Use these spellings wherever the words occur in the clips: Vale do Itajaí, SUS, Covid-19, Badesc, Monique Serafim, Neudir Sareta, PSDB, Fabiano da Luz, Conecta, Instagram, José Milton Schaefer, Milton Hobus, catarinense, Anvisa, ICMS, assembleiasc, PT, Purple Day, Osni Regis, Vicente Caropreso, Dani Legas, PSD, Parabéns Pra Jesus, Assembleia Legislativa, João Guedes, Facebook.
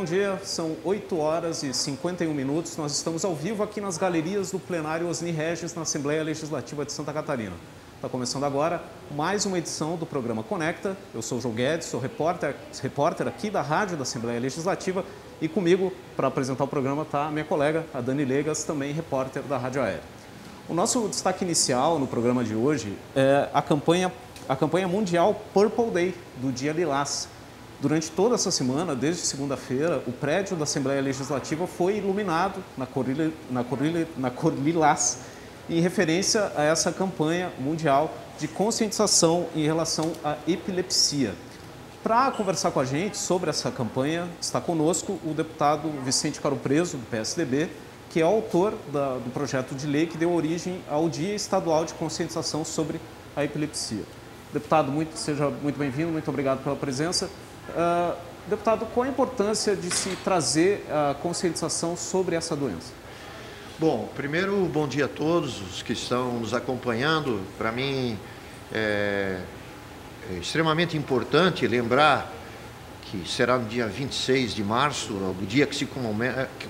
Bom dia, são 8 horas e 51 minutos. Nós estamos ao vivo aqui nas galerias do plenário Osni Regis, na Assembleia Legislativa de Santa Catarina. Está começando agora mais uma edição do programa Conecta. Eu sou o João Guedes, sou repórter aqui da Rádio da Assembleia Legislativa. E comigo, para apresentar o programa, está a minha colega, a Dani Legas, também repórter da Rádio Aérea. O nosso destaque inicial no programa de hoje é a campanha mundial Purple Day, do Dia Lilás. Durante toda essa semana, desde segunda-feira, o prédio da Assembleia Legislativa foi iluminado na cor lilás, em referência a essa campanha mundial de conscientização em relação à epilepsia. Para conversar com a gente sobre essa campanha, está conosco o deputado Vicente Caropreso, do PSDB, que é autor do projeto de lei que deu origem ao Dia Estadual de Conscientização sobre a Epilepsia. Deputado, seja muito bem-vindo, muito obrigado pela presença. Deputado, qual a importância de se trazer a conscientização sobre essa doença? Bom, primeiro, bom dia a todos os que estão nos acompanhando. Para mim, é extremamente importante lembrar que será no dia 26 de março, o dia que se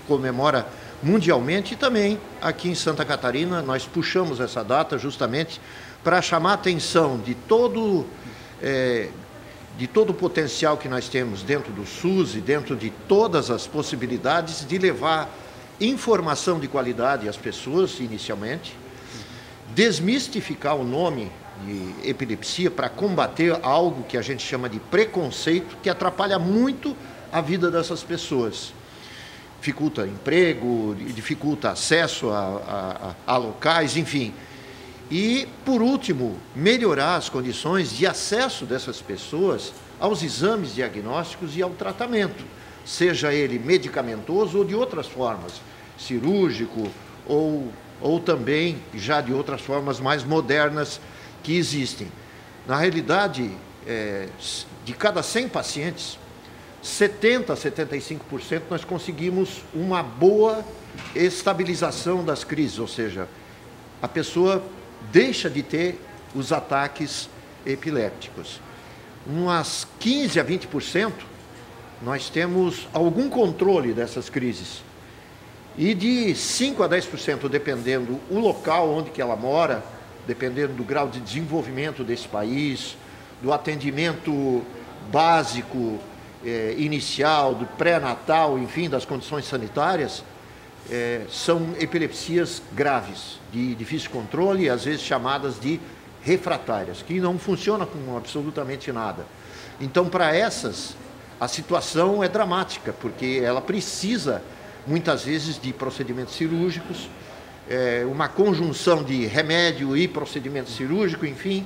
comemora mundialmente, e também aqui em Santa Catarina nós puxamos essa data justamente para chamar a atenção de todo o potencial que nós temos dentro do SUS e dentro de todas as possibilidades de levar informação de qualidade às pessoas inicialmente, desmistificar o nome de epilepsia para combater algo que a gente chama de preconceito, que atrapalha muito a vida dessas pessoas. Dificulta emprego, dificulta acesso a locais, enfim. E, por último, melhorar as condições de acesso dessas pessoas aos exames diagnósticos e ao tratamento, seja ele medicamentoso ou de outras formas, cirúrgico ou também já de outras formas mais modernas que existem. Na realidade, de cada 100 pacientes, 70% a 75% nós conseguimos uma boa estabilização das crises, ou seja, a pessoa deixa de ter os ataques epilépticos. Umas 15% a 20%, nós temos algum controle dessas crises. E de 5% a 10%, dependendo o local onde que ela mora, dependendo do grau de desenvolvimento desse país, do atendimento básico, inicial, do pré-natal, enfim, das condições sanitárias, são epilepsias graves, de difícil controle, às vezes chamadas de refratárias, que não funcionam com absolutamente nada. Então, para essas, a situação é dramática, porque ela precisa, muitas vezes, de procedimentos cirúrgicos, uma conjunção de remédio e procedimento cirúrgico, enfim.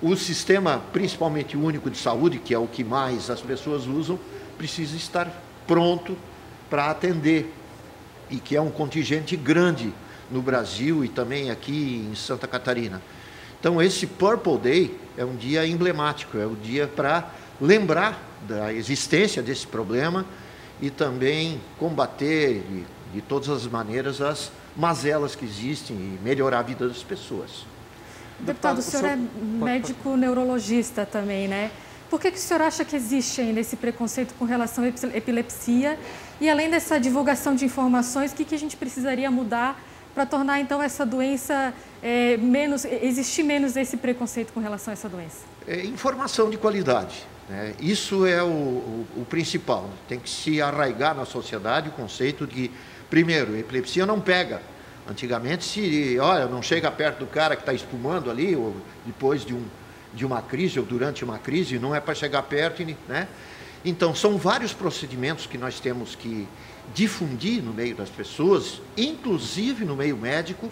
O sistema, principalmente único de saúde, que é o que mais as pessoas usam, precisa estar pronto para atender, e que é um contingente grande no Brasil e também aqui em Santa Catarina. Então, esse Purple Day é um dia emblemático, é um dia para lembrar da existência desse problema e também combater de todas as maneiras as mazelas que existem e melhorar a vida das pessoas. Deputado, o senhor é médico neurologista também, né? Por que o senhor acha que existe ainda esse preconceito com relação à epilepsia? E além dessa divulgação de informações, o que a gente precisaria mudar para tornar, então, essa doença existir menos esse preconceito com relação a essa doença? Informação de qualidade, né? Isso é o principal. Tem que se arraigar na sociedade o conceito de, primeiro, epilepsia não pega. Antigamente, não chega perto do cara que está espumando ali, ou depois de uma crise ou durante uma crise, não é para chegar perto, né? Então, são vários procedimentos que nós temos que difundir no meio das pessoas, inclusive no meio médico,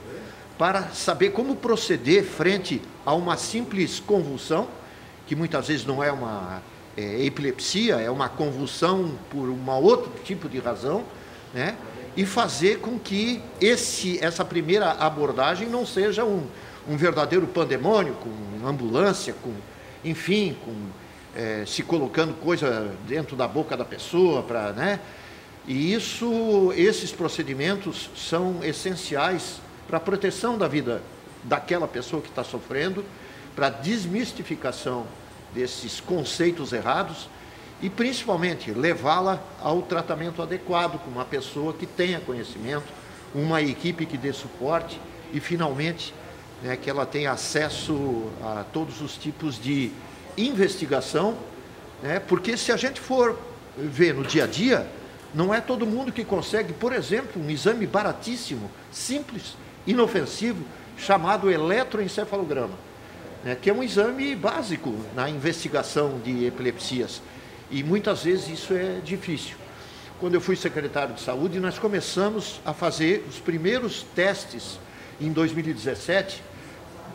para saber como proceder frente a uma simples convulsão, que muitas vezes não é uma epilepsia, é uma convulsão por um outro tipo de razão, né? E fazer com que essa primeira abordagem não seja um verdadeiro pandemônio, com ambulância, se colocando coisa dentro da boca da pessoa, né? E esses procedimentos são essenciais para a proteção da vida daquela pessoa que está sofrendo, para a desmistificação desses conceitos errados e, principalmente, levá-la ao tratamento adequado, com uma pessoa que tenha conhecimento, uma equipe que dê suporte e, finalmente, né, que ela tenha acesso a todos os tipos de investigação, né, porque se a gente for ver no dia a dia, não é todo mundo que consegue, por exemplo, um exame baratíssimo, simples, inofensivo, chamado eletroencefalograma, né, que é um exame básico na investigação de epilepsias. E muitas vezes isso é difícil. Quando eu fui secretário de saúde, nós começamos a fazer os primeiros testes em 2017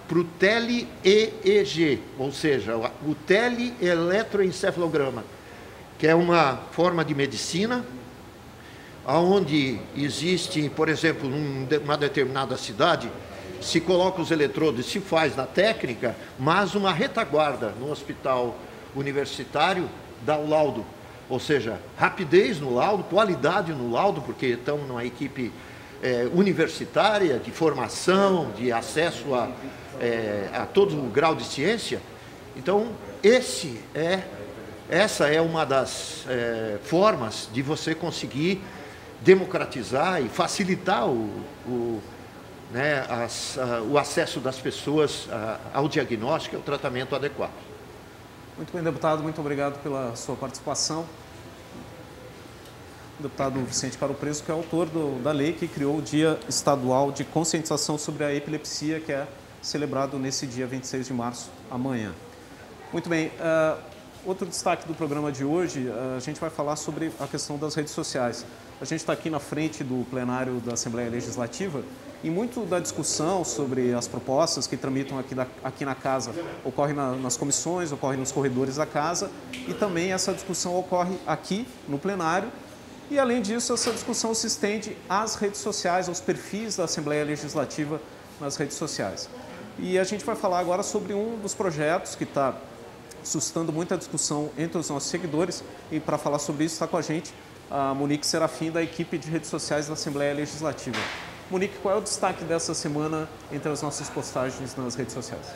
para o tele-EEG, ou seja, o tele-eletroencefalograma, que é uma forma de medicina onde existe, por exemplo, numa determinada cidade, se coloca os eletrodos, se faz na técnica, mas uma retaguarda no hospital universitário dá o laudo, ou seja, rapidez no laudo, qualidade no laudo, porque estamos numa equipe universitária, de formação, de acesso a todo o grau de ciência. Então, essa é uma das formas de você conseguir democratizar e facilitar o acesso das pessoas ao diagnóstico e ao tratamento adequado. Muito bem, deputado, muito obrigado pela sua participação. O deputado Vicente Caropreso, que é autor da lei que criou o Dia Estadual de Conscientização sobre a Epilepsia, que é celebrado nesse dia 26 de março, amanhã. Muito bem, outro destaque do programa de hoje, a gente vai falar sobre a questão das redes sociais. A gente está aqui na frente do plenário da Assembleia Legislativa e muito da discussão sobre as propostas que tramitam aqui na Casa ocorre nas comissões, ocorre nos corredores da Casa, e também essa discussão ocorre aqui no plenário. E, além disso, essa discussão se estende às redes sociais, aos perfis da Assembleia Legislativa nas redes sociais. E a gente vai falar agora sobre um dos projetos que está suscitando muita discussão entre os nossos seguidores, e para falar sobre isso está com a gente a Monique Serafim, da equipe de redes sociais da Assembleia Legislativa. Monique, qual é o destaque dessa semana entre as nossas postagens nas redes sociais?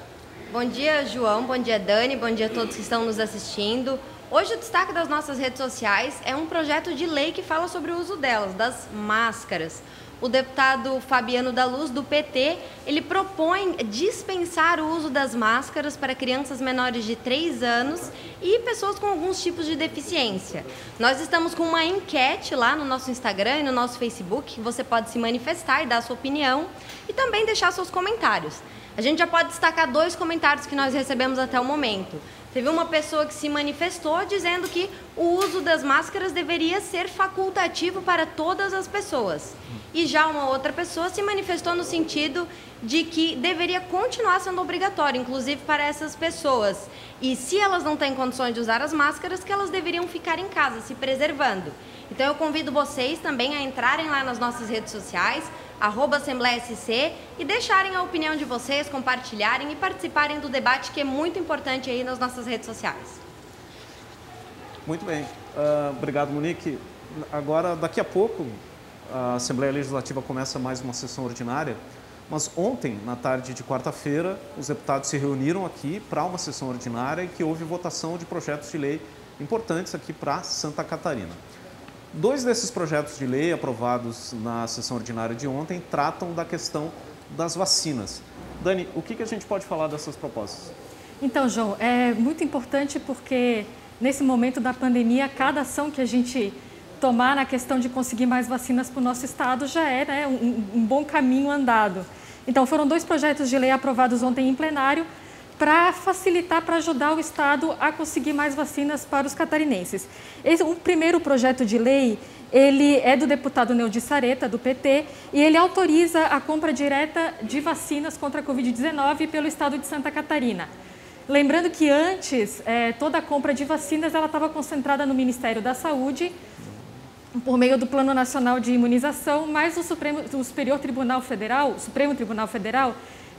Bom dia, João. Bom dia, Dani. Bom dia a todos que estão nos assistindo. Hoje o destaque das nossas redes sociais é um projeto de lei que fala sobre o uso delas, das máscaras. O deputado Fabiano da Luz, do PT, ele propõe dispensar o uso das máscaras para crianças menores de 3 anos e pessoas com alguns tipos de deficiência. Nós estamos com uma enquete lá no nosso Instagram e no nosso Facebook, que você pode se manifestar e dar a sua opinião e também deixar seus comentários. A gente já pode destacar 2 comentários que nós recebemos até o momento. Teve uma pessoa que se manifestou dizendo que o uso das máscaras deveria ser facultativo para todas as pessoas. E já uma outra pessoa se manifestou no sentido de que deveria continuar sendo obrigatório, inclusive para essas pessoas. E se elas não têm condições de usar as máscaras, que elas deveriam ficar em casa, se preservando. Então eu convido vocês também a entrarem lá nas nossas redes sociais, @AssembleiaSC, e deixarem a opinião de vocês, compartilharem e participarem do debate, que é muito importante aí nas nossas redes sociais. Muito bem. Obrigado, Monique. Agora, daqui a pouco, a Assembleia Legislativa começa mais uma sessão ordinária, mas ontem, na tarde de quarta-feira, os deputados se reuniram aqui para uma sessão ordinária em que houve votação de projetos de lei importantes aqui para Santa Catarina. 2 desses projetos de lei aprovados na sessão ordinária de ontem tratam da questão das vacinas. Dani, o que a gente pode falar dessas propostas? Então, João, é muito importante porque nesse momento da pandemia, cada ação que a gente tomar na questão de conseguir mais vacinas para o nosso estado já é, né, um bom caminho andado. Então, foram 2 projetos de lei aprovados ontem em plenário para facilitar, para ajudar o Estado a conseguir mais vacinas para os catarinenses. O primeiro projeto de lei, ele é do deputado Neudir Sareta, do PT, e ele autoriza a compra direta de vacinas contra a Covid-19 pelo Estado de Santa Catarina. Lembrando que antes, toda a compra de vacinas ela estava concentrada no Ministério da Saúde, por meio do Plano Nacional de Imunização, mas o Supremo Tribunal Federal,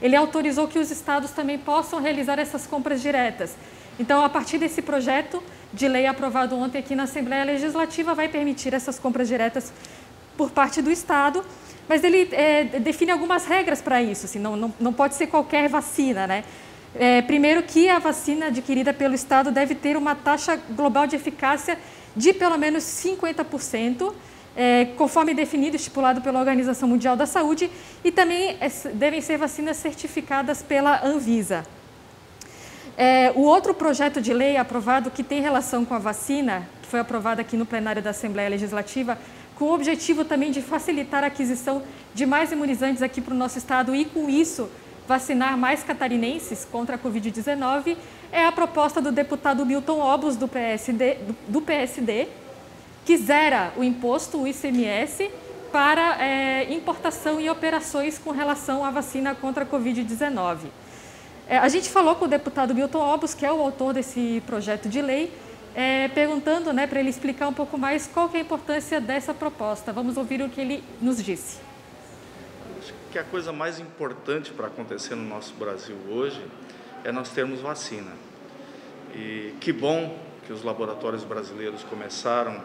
ele autorizou que os estados também possam realizar essas compras diretas. Então, a partir desse projeto de lei aprovado ontem aqui na Assembleia Legislativa, vai permitir essas compras diretas por parte do Estado, mas ele define algumas regras para isso, assim, não pode ser qualquer vacina, né? Primeiro que a vacina adquirida pelo Estado deve ter uma taxa global de eficácia de pelo menos 50%, conforme definido e estipulado pela Organização Mundial da Saúde, e também devem ser vacinas certificadas pela Anvisa. O outro projeto de lei aprovado que tem relação com a vacina, que foi aprovado aqui no plenário da Assembleia Legislativa, com o objetivo também de facilitar a aquisição de mais imunizantes aqui para o nosso estado e, com isso, vacinar mais catarinenses contra a Covid-19, é a proposta do deputado Milton Hobus, do PSD, que zera o imposto, o ICMS, para importação e operações com relação à vacina contra a Covid-19. A gente falou com o deputado Milton Hobus, que é o autor desse projeto de lei, perguntando, né, para ele explicar um pouco mais qual que é a importância dessa proposta. Vamos ouvir o que ele nos disse. Acho que a coisa mais importante para acontecer no nosso Brasil hoje é nós termos vacina. E que bom que os laboratórios brasileiros começaram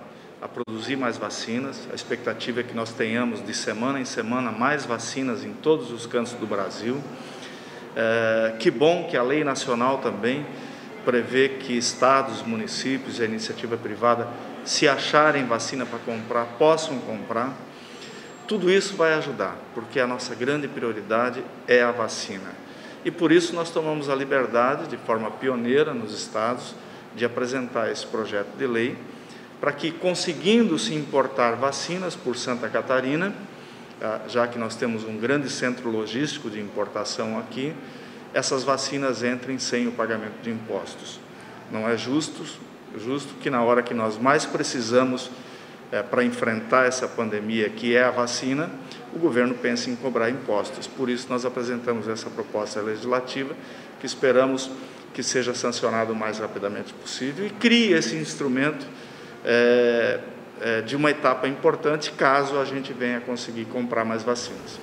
a produzir mais vacinas. A expectativa é que nós tenhamos, de semana em semana, mais vacinas em todos os cantos do Brasil. Que bom que a lei nacional também prevê que estados, municípios e a iniciativa privada, se acharem vacina para comprar, possam comprar. Tudo isso vai ajudar, porque a nossa grande prioridade é a vacina. E por isso nós tomamos a liberdade, de forma pioneira nos estados, de apresentar esse projeto de lei, para que, conseguindo-se importar vacinas por Santa Catarina, já que nós temos um grande centro logístico de importação aqui, essas vacinas entrem sem o pagamento de impostos. Não é justo que na hora que nós mais precisamos para enfrentar essa pandemia, que é a vacina, o governo pense em cobrar impostos. Por isso nós apresentamos essa proposta legislativa, que esperamos que seja sancionado o mais rapidamente possível e crie esse instrumento de uma etapa importante, caso a gente venha conseguir comprar mais vacinas.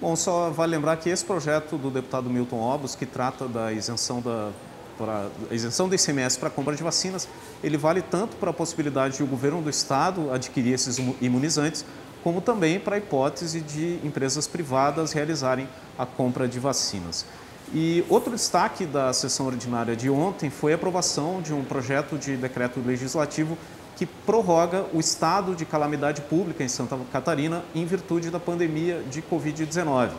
Bom, só vale lembrar que esse projeto do deputado Milton Hobus, que trata da isenção do ICMS para a compra de vacinas, ele vale tanto para a possibilidade de o governo do Estado adquirir esses imunizantes, como também para a hipótese de empresas privadas realizarem a compra de vacinas. E outro destaque da sessão ordinária de ontem foi a aprovação de um projeto de decreto legislativo que prorroga o estado de calamidade pública em Santa Catarina em virtude da pandemia de Covid-19.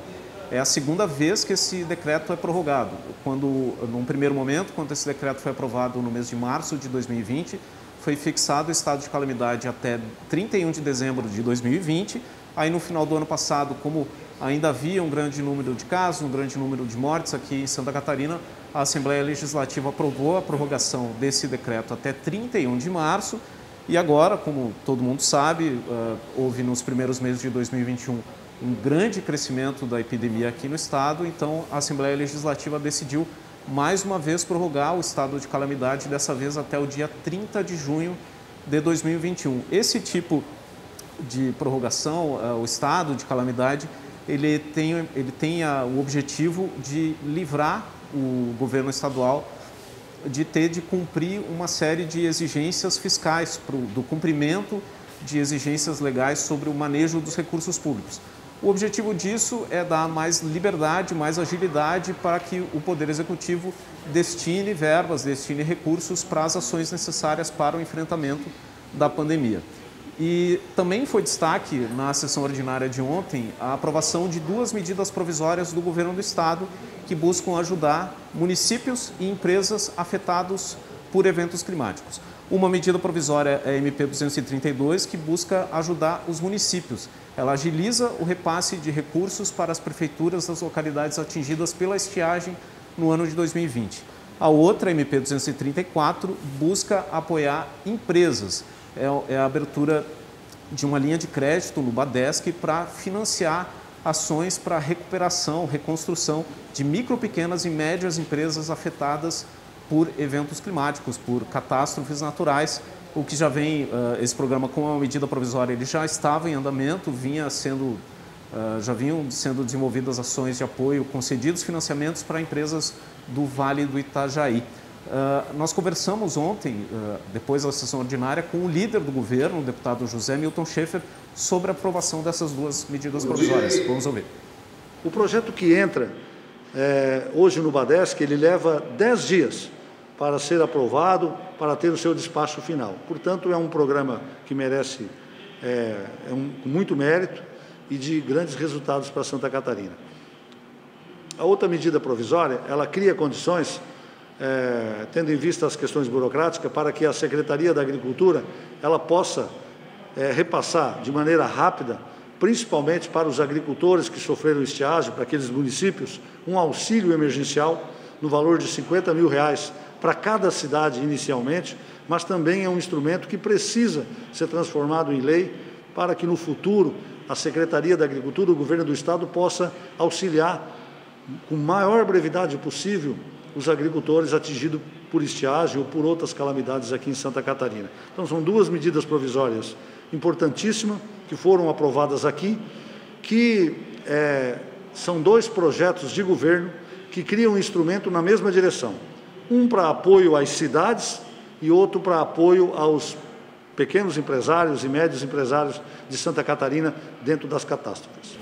É a segunda vez que esse decreto é prorrogado. Num primeiro momento, quando esse decreto foi aprovado no mês de março de 2020, foi fixado o estado de calamidade até 31 de dezembro de 2020. Aí, no final do ano passado, como ainda havia um grande número de casos, um grande número de mortes aqui em Santa Catarina, a Assembleia Legislativa aprovou a prorrogação desse decreto até 31 de março. E agora, como todo mundo sabe, houve nos primeiros meses de 2021 um grande crescimento da epidemia aqui no estado, então a Assembleia Legislativa decidiu mais uma vez prorrogar o estado de calamidade, dessa vez até o dia 30 de junho de 2021. Esse tipo de prorrogação, o estado de calamidade, ele tem o objetivo de livrar o governo estadual de ter de cumprir uma série de exigências fiscais, do cumprimento de exigências legais sobre o manejo dos recursos públicos. O objetivo disso é dar mais liberdade, mais agilidade para que o Poder Executivo destine verbas, destine recursos para as ações necessárias para o enfrentamento da pandemia. E também foi destaque na sessão ordinária de ontem a aprovação de duas medidas provisórias do governo do estado que buscam ajudar municípios e empresas afetados por eventos climáticos. Uma medida provisória é a MP 232, que busca ajudar os municípios. Ela agiliza o repasse de recursos para as prefeituras das localidades atingidas pela estiagem no ano de 2020. A outra, a MP 234, busca apoiar empresas. É a abertura de uma linha de crédito no Badesc para financiar ações para recuperação, reconstrução de micro, pequenas e médias empresas afetadas por eventos climáticos, por catástrofes naturais, o que já vem, esse programa com uma medida provisória, ele já estava em andamento, já vinham sendo desenvolvidas ações de apoio, concedidos financiamentos para empresas do Vale do Itajaí. Nós conversamos ontem, depois da sessão ordinária, com o líder do governo, o deputado José Milton Schaefer, sobre a aprovação dessas duas medidas provisórias. Vamos ouvir. O projeto que entra hoje no Badesc, ele leva 10 dias para ser aprovado, para ter o seu despacho final. Portanto, é um programa que merece muito mérito e de grandes resultados para Santa Catarina. A outra medida provisória, ela cria condições, tendo em vista as questões burocráticas, para que a Secretaria da Agricultura ela possa repassar de maneira rápida, principalmente para os agricultores que sofreram estiagem, para aqueles municípios, um auxílio emergencial no valor de R$50 mil para cada cidade inicialmente, mas também é um instrumento que precisa ser transformado em lei para que no futuro a Secretaria da Agricultura, o Governo do Estado, possa auxiliar com maior brevidade possível os agricultores atingidos por estiagem ou por outras calamidades aqui em Santa Catarina. Então, são duas medidas provisórias importantíssimas que foram aprovadas aqui, que são dois projetos de governo que criam um instrumento na mesma direção. Um para apoio às cidades e outro para apoio aos pequenos empresários e médios empresários de Santa Catarina dentro das catástrofes.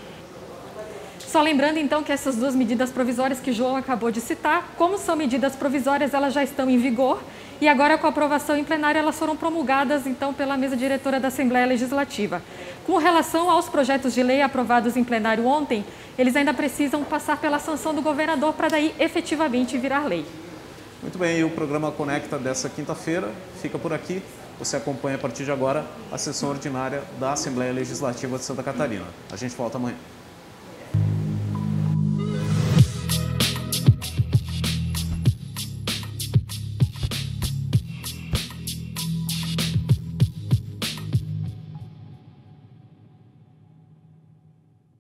Só lembrando, então, que essas duas medidas provisórias que João acabou de citar, como são medidas provisórias, elas já estão em vigor e agora, com a aprovação em plenário, elas foram promulgadas, então, pela mesa diretora da Assembleia Legislativa. Com relação aos projetos de lei aprovados em plenário ontem, eles ainda precisam passar pela sanção do governador para daí efetivamente virar lei. Muito bem, e o programa Conecta dessa quinta-feira fica por aqui. Você acompanha, a partir de agora, a sessão ordinária da Assembleia Legislativa de Santa Catarina. A gente volta amanhã.